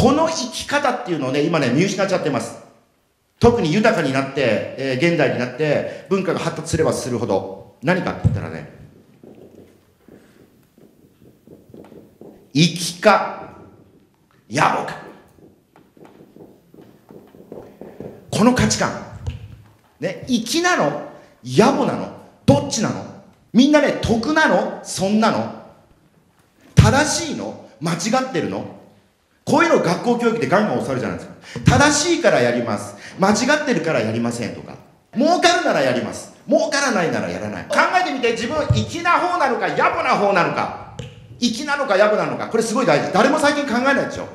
この生き方っていうのをね、今ね、見失っちゃってます。特に豊かになって、現代になって、文化が発達すればするほど、何かって言ったらね、生きか、野暮か。この価値観。ね、生きなの？野暮なの？どっちなの？みんなね、得なの？損なの？正しいの？間違ってるの？こういうのを学校教育でガンガン押されるじゃないですか。正しいからやります。間違ってるからやりませんとか。儲かるならやります。儲からないならやらない。考えてみて、自分は粋な方なのか、野暮な方なのか。粋なのか、野暮なのか。これすごい大事。誰も最近考えないでしょ。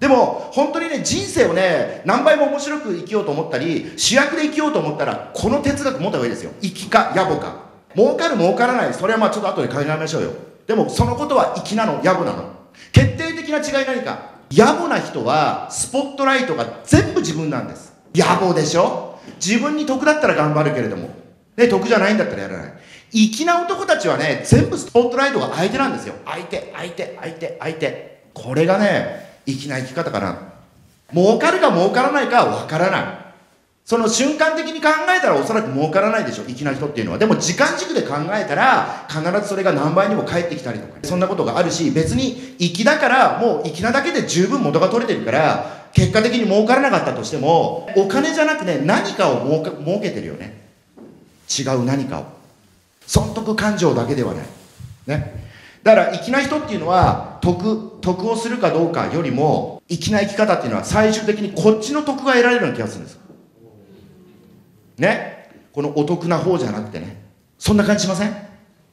でも、本当にね、人生をね、何倍も面白く生きようと思ったり、主役で生きようと思ったら、この哲学持った方がいいですよ。粋か、野暮か。儲かる、儲からない。それはまあちょっと後で考えましょうよ。でも、そのことは粋なの、野暮なの。決定的な違い何か。野暮な人はスポットライトが全部自分なんです。野暮でしょ。自分に得だったら頑張るけれども、ね、得じゃないんだったらやらない。粋な男たちはね、全部スポットライトが相手なんですよ。相手。これがね、粋な生き方かな。儲かるか儲からないかは分からない。その瞬間的に考えたらおそらく儲からないでしょ、粋な人っていうのは。でも時間軸で考えたら、必ずそれが何倍にも返ってきたりとか、そんなことがあるし、別に粋だから、もう粋なだけで十分元が取れてるから、結果的に儲からなかったとしても、お金じゃなくね、何かを儲けてるよね。違う何かを。損得感情だけではない。ね。だから、粋な人っていうのは、得をするかどうかよりも、粋な生き方っていうのは最終的にこっちの得が得られるような気がするんです。ね、このお得な方じゃなくてね、そんな感じしません？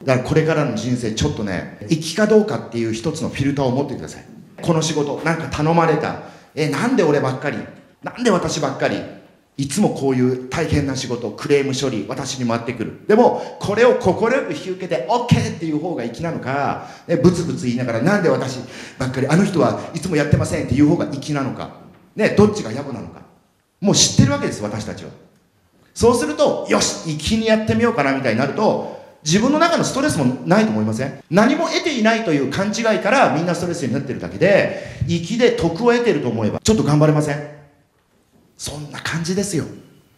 だからこれからの人生、ちょっとね、生きかどうかっていう一つのフィルターを持ってください。この仕事、なんか頼まれた。なんで俺ばっかり？なんで私ばっかり？いつもこういう大変な仕事、クレーム処理、私に回ってくる。でも、これを快く引き受けて、OK っていう方が粋なのか、ブツブツ言いながら、なんで私ばっかり、あの人はいつもやってませんっていう方が粋なのか、ね、どっちが野暮なのか。もう知ってるわけです、私たちは。そうすると、よし、粋にやってみようかなみたいになると、自分の中のストレスもないと思いません？何も得ていないという勘違いからみんなストレスになってるだけで、粋で得を得てると思えば、ちょっと頑張れません？そんな感じですよ、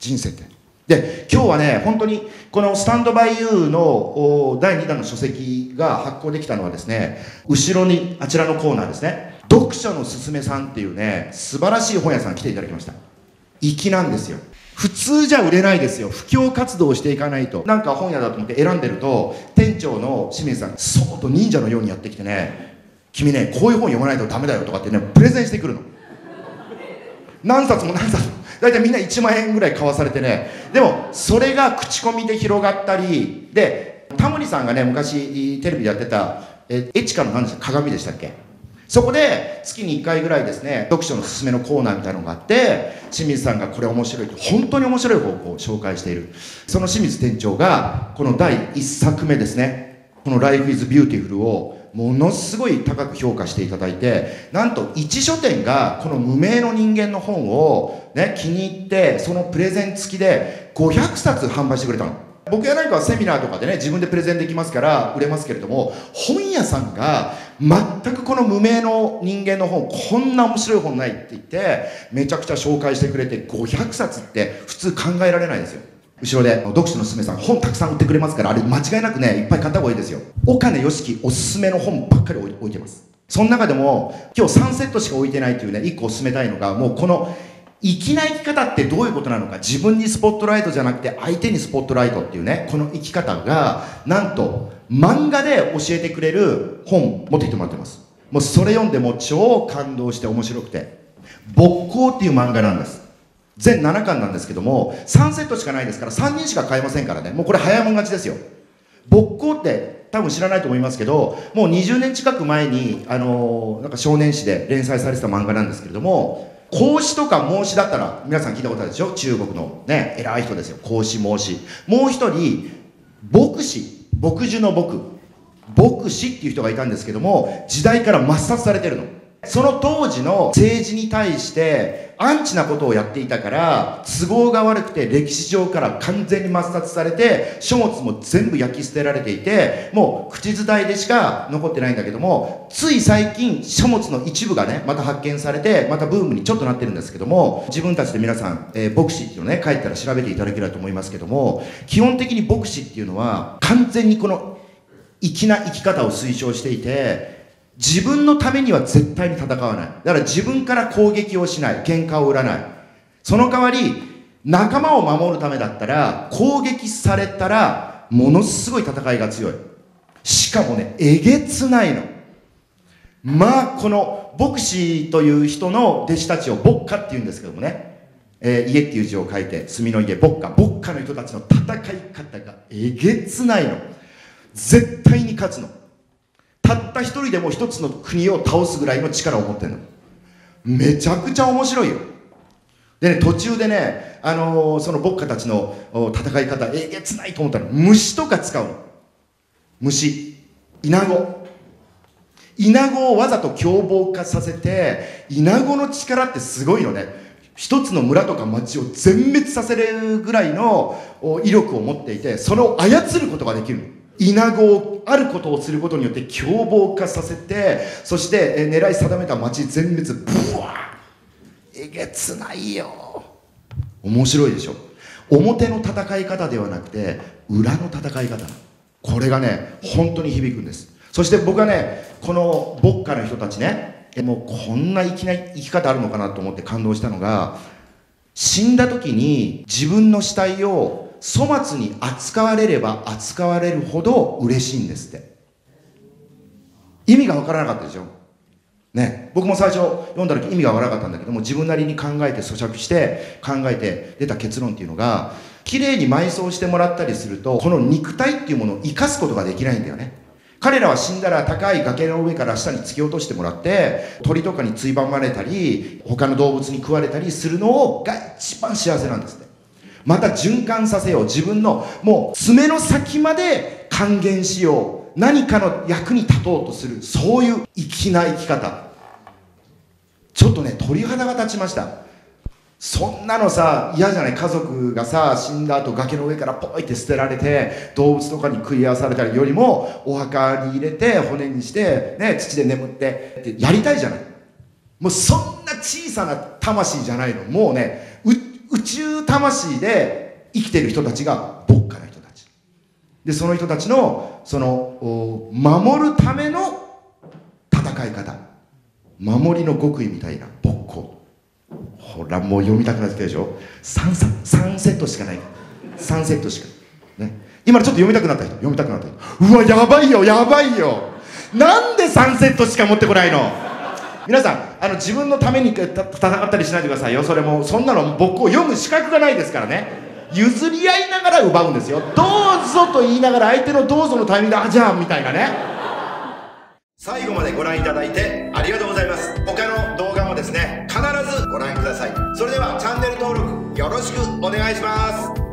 人生って。で、今日はね、本当に、このスタンドバイユーの第2弾の書籍が発行できたのはですね、後ろに、あちらのコーナーですね、読書のすすめさんっていうね、素晴らしい本屋さん来ていただきました。粋なんですよ。普通じゃ売れないですよ。布教活動をしていかないと。なんか本屋だと思って選んでると、店長の清水さん、そーっと忍者のようにやってきてね、君ね、こういう本読まないとダメだよとかってね、プレゼンしてくるの。何冊も何冊も。だいたいみんな1万円ぐらい買わされてね。でも、それが口コミで広がったり、で、タモリさんがね、昔テレビでやってた、エチカの何でした？鏡でしたっけ？そこで、月に1回ぐらいですね、読書のすすめのコーナーみたいなのがあって、清水さんがこれ面白いと、本当に面白い方向を紹介している。その清水店長が、この第1作目ですね、この Life is Beautiful をものすごい高く評価していただいて、なんと一書店がこの無名の人間の本をね、気に入って、そのプレゼン付きで500冊販売してくれたの。僕や何かはセミナーとかでね、自分でプレゼンできますから売れますけれども、本屋さんが全くこの無名の人間の本、こんな面白い本ないって言って、めちゃくちゃ紹介してくれて、500冊って普通考えられないですよ。後ろで、読書のすすめさん、本たくさん売ってくれますから、あれ間違いなくね、いっぱい買った方がいいですよ。岡根義樹おすすめの本ばっかり置いてます。その中でも、今日3セットしか置いてないというね、1個おすすめたいのが、もうこの、粋な生き方ってどういうことなのか。自分にスポットライトじゃなくて相手にスポットライトっていうね、この生き方が、なんと漫画で教えてくれる本持ってきてもらってます。もうそれ読んでも超感動して面白くて。墨光っていう漫画なんです。全7巻なんですけども、3セットしかないですから3人しか買えませんからね。もうこれ早いもん勝ちですよ。墨光って多分知らないと思いますけど、もう20年近く前に、なんか少年誌で連載されてた漫画なんですけれども、孔子とか孟子だったら、皆さん聞いたことあるでしょ？中国のね、偉い人ですよ。孔子、孟子。もう一人、墨子、墨樹の墨。墨子っていう人がいたんですけども、時代から抹殺されてるの。その当時の政治に対してアンチなことをやっていたから都合が悪くて歴史上から完全に抹殺されて、書物も全部焼き捨てられていて、もう口伝えでしか残ってないんだけども、つい最近書物の一部がねまた発見されて、またブームにちょっとなってるんですけども、自分たちで皆さん牧師っていうのね書いたら調べていただければと思いますけども、基本的に牧師っていうのは完全にこの粋な生き方を推奨していて、自分のためには絶対に戦わない。だから自分から攻撃をしない。喧嘩を売らない。その代わり、仲間を守るためだったら、攻撃されたら、ものすごい戦いが強い。しかもね、えげつないの。まあ、この、牧師という人の弟子たちを牧歌って言うんですけどもね、家っていう字を書いて、墨の家、牧歌の人たちの戦い方がえげつないの。絶対に勝つの。たった一人でも一つの国を倒すぐらいの力を持ってるの。めちゃくちゃ面白いよ。でね、途中でね、その牧歌たちの戦い方、えげつないと思ったの。虫とか使うの。虫。イナゴ。イナゴをわざと凶暴化させて、イナゴの力ってすごいのね。一つの村とか町を全滅させるぐらいの威力を持っていて、それを操ることができるの。イナゴをあることをすることによって凶暴化させて、そして狙い定めた町全滅、ブワー、えげつないよ。面白いでしょ。表の戦い方ではなくて裏の戦い方、これがね本当に響くんです。そして僕はね、この牧歌の人たちね、もうこんな粋な生き方あるのかなと思って感動したのが、死んだ時に自分の死体を粗末に扱われれば扱われるほど嬉しいんですって。意味が分からなかったでしょ、ね、僕も最初読んだ時意味が分からなかったんだけども、自分なりに考えて咀嚼して考えて出た結論っていうのが、綺麗に埋葬してもらったりするとこの肉体っていうものを生かすことができないんだよね。彼らは死んだら高い崖の上から下に突き落としてもらって、鳥とかについばまれたり他の動物に食われたりするのが一番幸せなんですって。また循環させよう。自分のもう爪の先まで還元しよう。何かの役に立とうとする、そういう粋な生き方。ちょっとね鳥肌が立ちました。そんなのさ嫌じゃない。家族がさ死んだ後崖の上からポイって捨てられて動物とかに食い合わされたりよりも、お墓に入れて骨にして、ね、土で眠ってってやりたいじゃない。もうそんな小さな魂じゃないの。もうね宇宙魂で生きてる人たちが牧歌の人たちで、その人たちのその守るための戦い方、守りの極意みたいな牧歌。ほらもう読みたくなってきたでしょ。3セットしかない。3セットしか、ね、今ちょっと読みたくなった人、うわやばいよやばいよ、なんで3セットしか持ってこないの。皆さん、自分のために戦ったりしないでくださいよ。それもそんなの僕を読む資格がないですからね。譲り合いながら奪うんですよ。どうぞと言いながら相手のどうぞのタイミングで、あじゃあみたいなね。最後までご覧いただいてありがとうございます。他の動画もですね必ずご覧ください。それではチャンネル登録よろしくお願いします。